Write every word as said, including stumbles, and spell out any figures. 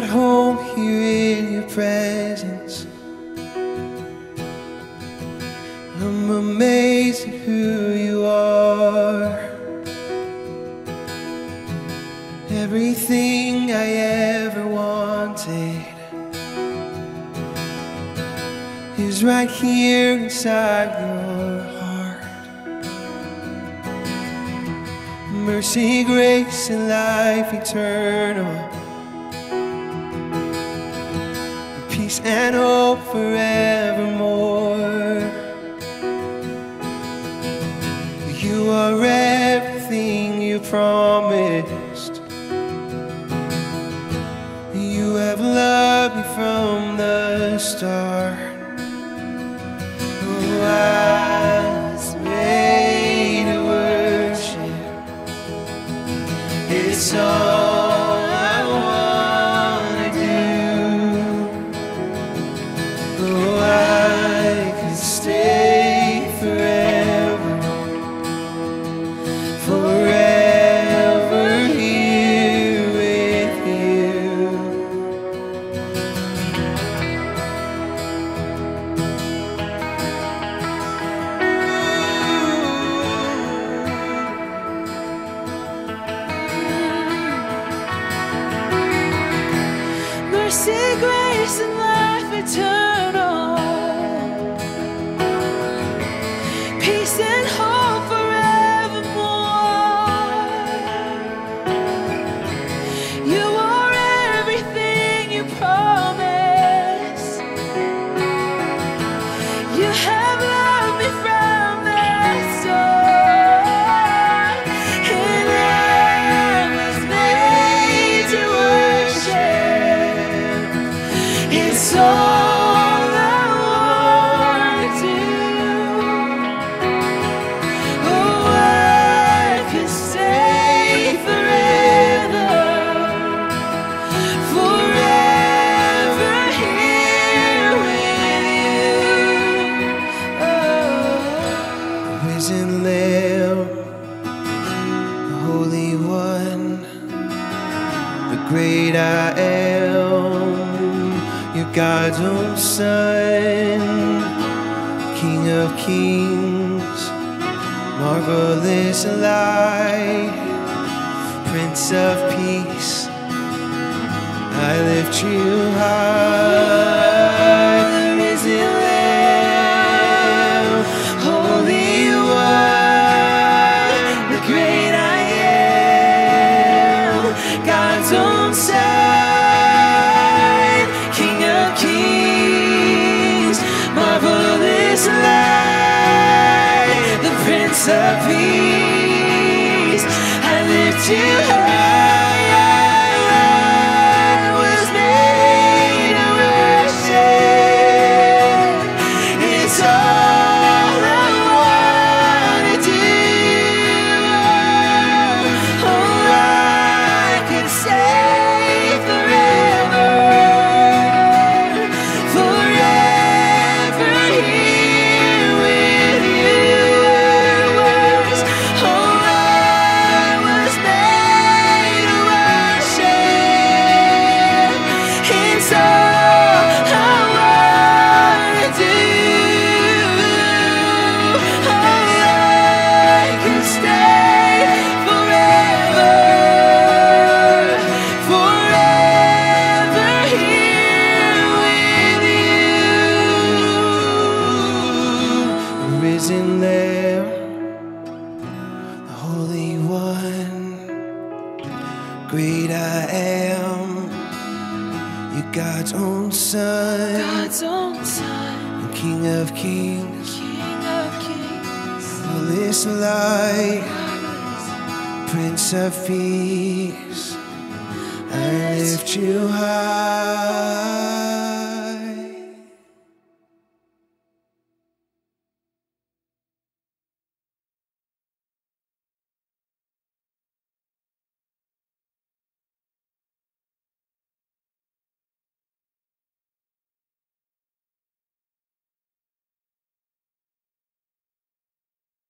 not home here in your presence. I'm amazed at who you are. Everything I ever wanted is right here inside your heart. Mercy, grace, and life eternal, peace and hope forevermore. You are everything you promised. You have loved me from the start. Oh, I was made to worship. It's all God's own Son, King of Kings, marvelous light, Prince of Peace. I lift you high. Of peace, I lift you high. I was made to worship. It's all I want to do. Oh, I could stay forever, forever here. Light, Prince of Peace, I lift you high.